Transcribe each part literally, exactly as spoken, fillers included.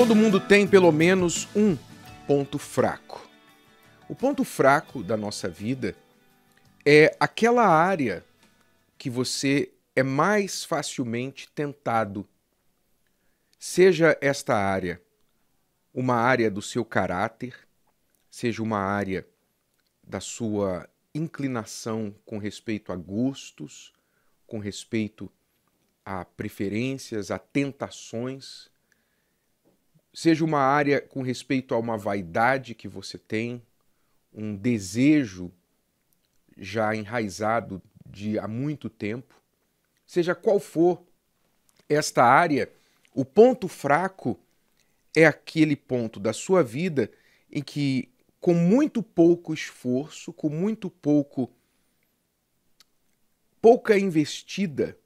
Todo mundo tem pelo menos um ponto fraco. O ponto fraco da nossa vida é aquela área que você é mais facilmente tentado. Seja esta área uma área do seu caráter, seja uma área da sua inclinação com respeito a gostos, com respeito a preferências, a tentações, seja uma área com respeito a uma vaidade que você tem, um desejo já enraizado de há muito tempo, seja qual for esta área, o ponto fraco é aquele ponto da sua vida em que, com muito pouco esforço, com muito pouco, pouca investida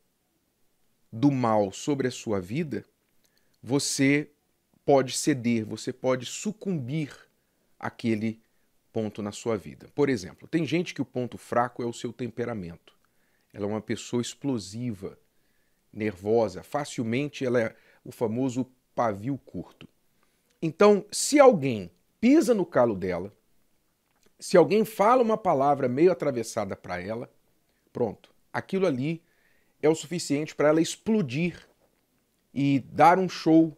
do mal sobre a sua vida, você pode ceder, você pode sucumbir àquele ponto na sua vida. Por exemplo, tem gente que o ponto fraco é o seu temperamento. Ela é uma pessoa explosiva, nervosa, facilmente ela é o famoso pavio curto. Então, se alguém pisa no calo dela, se alguém fala uma palavra meio atravessada para ela, pronto, aquilo ali é o suficiente para ela explodir e dar um show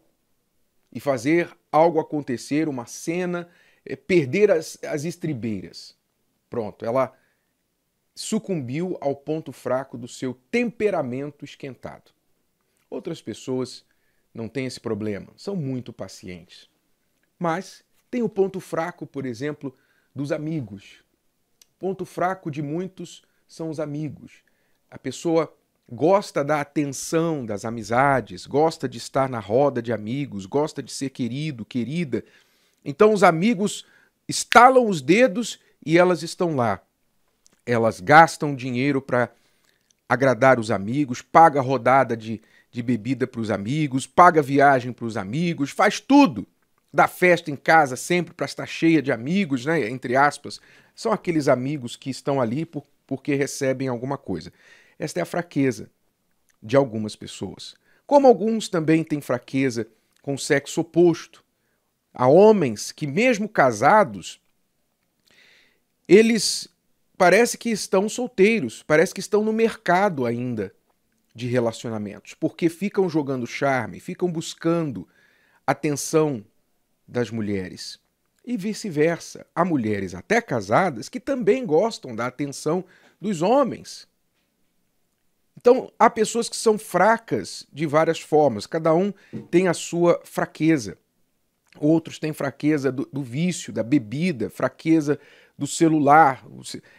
e fazer algo acontecer, uma cena, é, perder as, as estribeiras. Pronto, ela sucumbiu ao ponto fraco do seu temperamento esquentado. Outras pessoas não têm esse problema, são muito pacientes. Mas tem o ponto fraco, por exemplo, dos amigos. O ponto fraco de muitos são os amigos. A pessoa gosta da atenção das amizades, gosta de estar na roda de amigos, gosta de ser querido, querida. Então os amigos estalam os dedos e elas estão lá. Elas gastam dinheiro para agradar os amigos, paga rodada de, de bebida para os amigos, paga viagem para os amigos, faz tudo. Dá festa em casa sempre para estar cheia de amigos, né? Entre aspas. São aqueles amigos que estão ali por, porque recebem alguma coisa. Esta é a fraqueza de algumas pessoas. Como alguns também têm fraqueza com o sexo oposto. Há homens que, mesmo casados, eles parece que estão solteiros, parece que estão no mercado ainda de relacionamentos, porque ficam jogando charme, ficam buscando atenção das mulheres. E vice-versa. Há mulheres até casadas que também gostam da atenção dos homens. Então, há pessoas que são fracas de várias formas, cada um tem a sua fraqueza. Outros têm fraqueza do, do vício, da bebida, fraqueza do celular.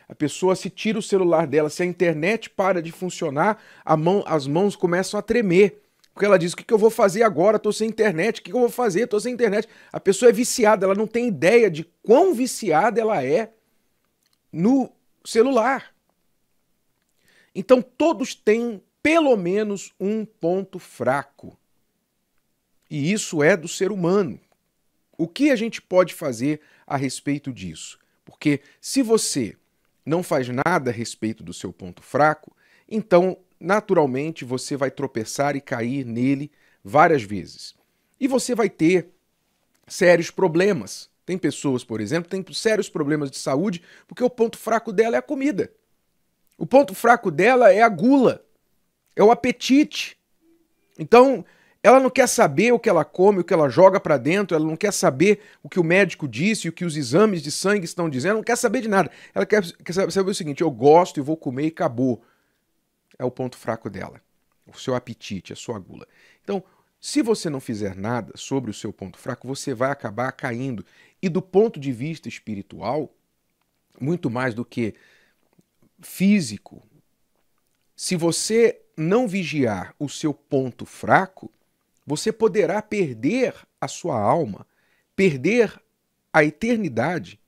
A pessoa se tira o celular dela, se a internet para de funcionar, a mão, as mãos começam a tremer. Porque ela diz, o que, que eu vou fazer agora? Estou sem internet. O que, que eu vou fazer? Estou sem internet. A pessoa é viciada, ela não tem ideia de quão viciada ela é no celular. Então todos têm pelo menos um ponto fraco. E isso é do ser humano. O que a gente pode fazer a respeito disso? Porque se você não faz nada a respeito do seu ponto fraco, então naturalmente você vai tropeçar e cair nele várias vezes. E você vai ter sérios problemas. Tem pessoas, por exemplo, que têm sérios problemas de saúde porque o ponto fraco dela é a comida. O ponto fraco dela é a gula, é o apetite. Então, ela não quer saber o que ela come, o que ela joga para dentro, ela não quer saber o que o médico disse, o que os exames de sangue estão dizendo, ela não quer saber de nada. Ela quer, quer saber o seguinte, eu gosto e vou comer e acabou. É o ponto fraco dela, o seu apetite, a sua gula. Então, se você não fizer nada sobre o seu ponto fraco, você vai acabar caindo. E do ponto de vista espiritual, muito mais do que físico, se você não vigiar o seu ponto fraco, você poderá perder a sua alma, perder a eternidade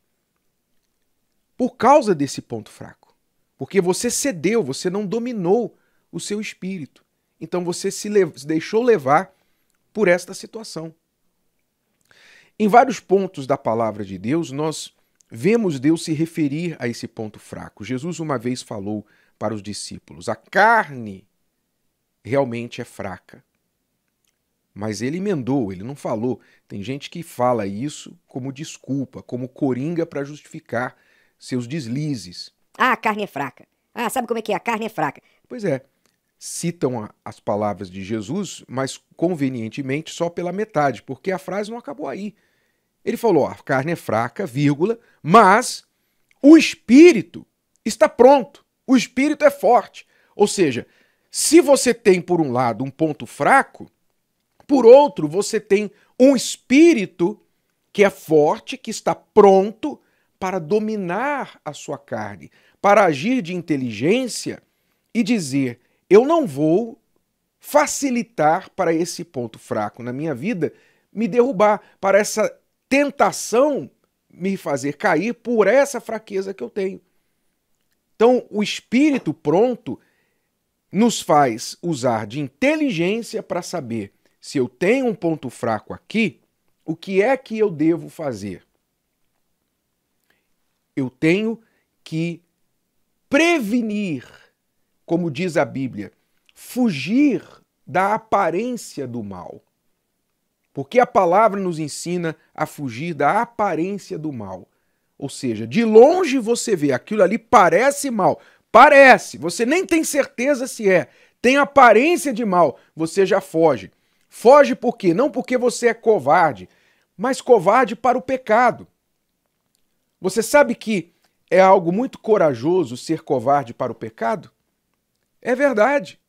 por causa desse ponto fraco. Porque você cedeu, você não dominou o seu espírito. Então você se le- deixou levar por esta situação. Em vários pontos da palavra de Deus, nós vemos Deus se referir a esse ponto fraco. Jesus uma vez falou para os discípulos, a carne realmente é fraca. Mas ele emendou, ele não falou. Tem gente que fala isso como desculpa, como coringa para justificar seus deslizes. Ah, a carne é fraca. Ah, sabe como é que é? A carne é fraca. Pois é. Citam a, as palavras de Jesus, mas convenientemente só pela metade, porque a frase não acabou aí. Ele falou, ó, a carne é fraca, vírgula, mas o espírito está pronto. O espírito é forte. Ou seja, se você tem, por um lado, um ponto fraco, por outro, você tem um espírito que é forte, que está pronto para dominar a sua carne, para agir de inteligência e dizer, eu não vou facilitar para esse ponto fraco na minha vida me derrubar, para essa tentação me fazer cair por essa fraqueza que eu tenho. Então, o espírito pronto nos faz usar de inteligência para saber se eu tenho um ponto fraco aqui, o que é que eu devo fazer? Eu tenho que prevenir, como diz a Bíblia, fugir da aparência do mal. Porque a palavra nos ensina a fugir da aparência do mal. Ou seja, de longe você vê, aquilo ali parece mal. Parece, você nem tem certeza se é. Tem aparência de mal, você já foge. Foge por quê? Não porque você é covarde, mas covarde para o pecado. Você sabe que é algo muito corajoso ser covarde para o pecado? É verdade.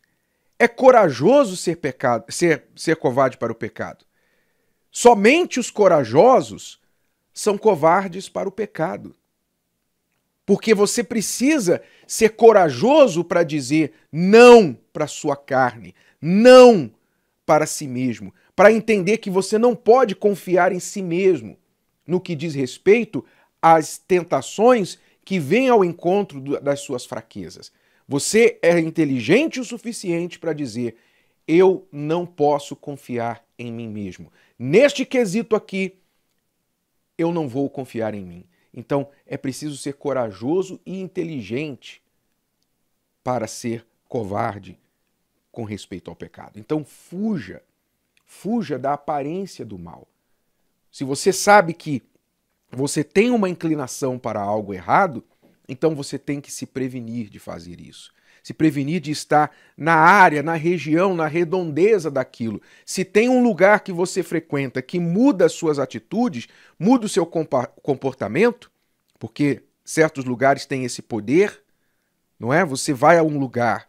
É corajoso ser, pecado, ser, ser covarde para o pecado. Somente os corajosos são covardes para o pecado. Porque você precisa ser corajoso para dizer não para a sua carne, não para si mesmo, para entender que você não pode confiar em si mesmo no que diz respeito às tentações que vêm ao encontro das suas fraquezas. Você é inteligente o suficiente para dizer, eu não posso confiar em mim mesmo. Neste quesito aqui, eu não vou confiar em mim. Então, é preciso ser corajoso e inteligente para ser covarde com respeito ao pecado. Então fuja, fuja da aparência do mal. Se você sabe que você tem uma inclinação para algo errado, então você tem que se prevenir de fazer isso. Se prevenir de estar na área, na região, na redondeza daquilo. Se tem um lugar que você frequenta que muda as suas atitudes, muda o seu comportamento, porque certos lugares têm esse poder, não é? Você vai a um lugar,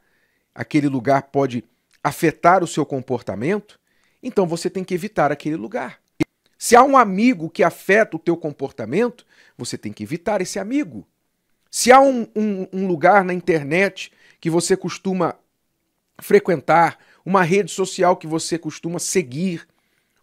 aquele lugar pode afetar o seu comportamento, então você tem que evitar aquele lugar. Se há um amigo que afeta o teu comportamento, você tem que evitar esse amigo. Se há um, um, um lugar na internet que você costuma frequentar, uma rede social que você costuma seguir,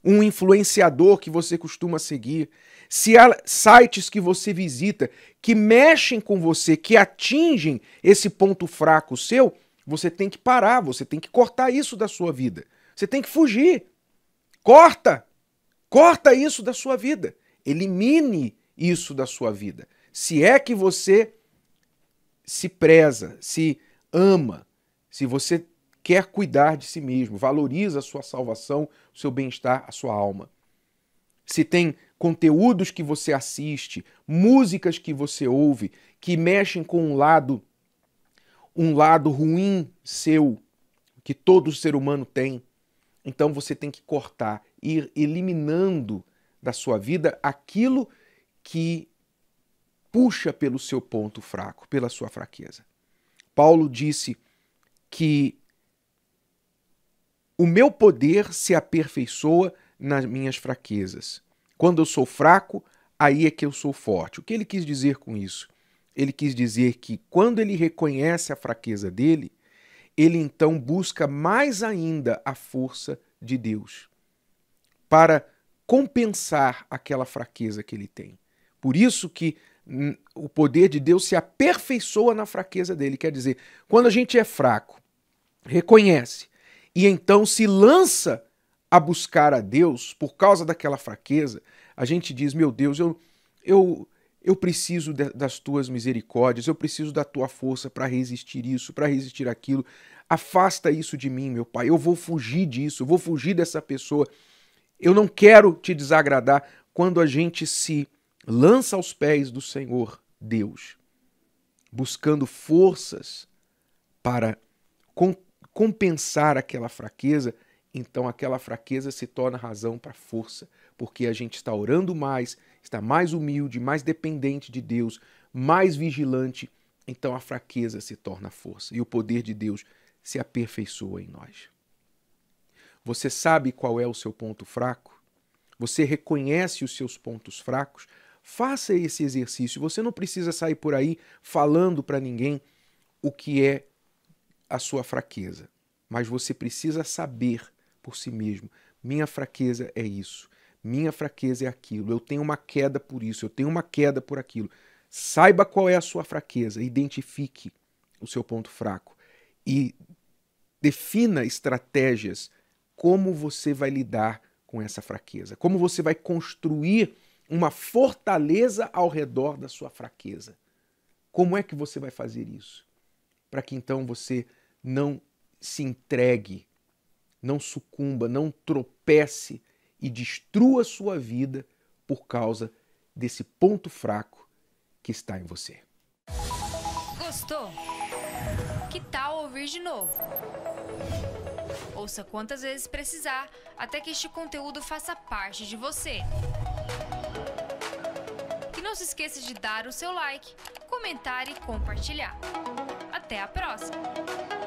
um influenciador que você costuma seguir, se há sites que você visita que mexem com você, que atingem esse ponto fraco seu, você tem que parar, você tem que cortar isso da sua vida. Você tem que fugir. Corta! Corta isso da sua vida. Elimine isso da sua vida. Se é que você se preza, se ama, se você quer cuidar de si mesmo, valoriza a sua salvação, o seu bem-estar, a sua alma. Se tem conteúdos que você assiste, músicas que você ouve, que mexem com um lado um lado ruim seu, que todo ser humano tem, então você tem que cortar, ir eliminando da sua vida aquilo que puxa pelo seu ponto fraco, pela sua fraqueza. Paulo disse que o meu poder se aperfeiçoa nas minhas fraquezas. Quando eu sou fraco, aí é que eu sou forte. O que ele quis dizer com isso? Ele quis dizer que quando ele reconhece a fraqueza dele, ele então busca mais ainda a força de Deus para compensar aquela fraqueza que ele tem. Por isso que o poder de Deus se aperfeiçoa na fraqueza dele. Quer dizer, quando a gente é fraco, reconhece e então se lança a buscar a Deus por causa daquela fraqueza, a gente diz, meu Deus, eu... eu Eu preciso de, das tuas misericórdias, eu preciso da tua força para resistir isso, para resistir aquilo. Afasta isso de mim, meu Pai, eu vou fugir disso, eu vou fugir dessa pessoa. Eu não quero te desagradar. Quando a gente se lança aos pés do Senhor Deus, buscando forças para com, compensar aquela fraqueza, então aquela fraqueza se torna razão para força, porque a gente está orando mais, está mais humilde, mais dependente de Deus, mais vigilante, então a fraqueza se torna força e o poder de Deus se aperfeiçoa em nós. Você sabe qual é o seu ponto fraco? Você reconhece os seus pontos fracos? Faça esse exercício. Você não precisa sair por aí falando para ninguém o que é a sua fraqueza, mas você precisa saber por si mesmo. Minha fraqueza é isso, minha fraqueza é aquilo, eu tenho uma queda por isso, eu tenho uma queda por aquilo. Saiba qual é a sua fraqueza, identifique o seu ponto fraco e defina estratégias como você vai lidar com essa fraqueza, como você vai construir uma fortaleza ao redor da sua fraqueza. Como é que você vai fazer isso? Para que então você não se entregue, não sucumba, não tropece e destrua sua vida por causa desse ponto fraco que está em você. Gostou? Que tal ouvir de novo? Ouça quantas vezes precisar, até que este conteúdo faça parte de você. E não se esqueça de dar o seu like, comentar e compartilhar. Até a próxima!